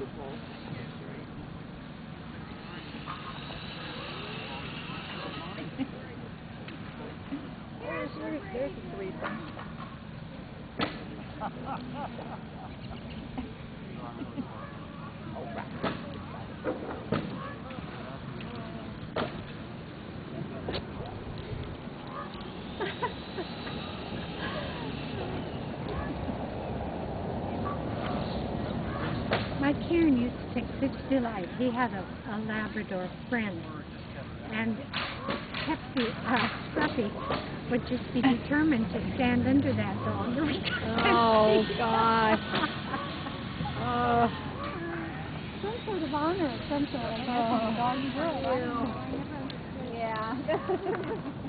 beautiful. There's a threesome. Oh, right. My Karen used to take such delight. He had a Labrador friend, and Pepsi, Scruffy would just be determined to stand under that dog. Oh, gosh. Some sort of honor, some sort of dog. Yeah.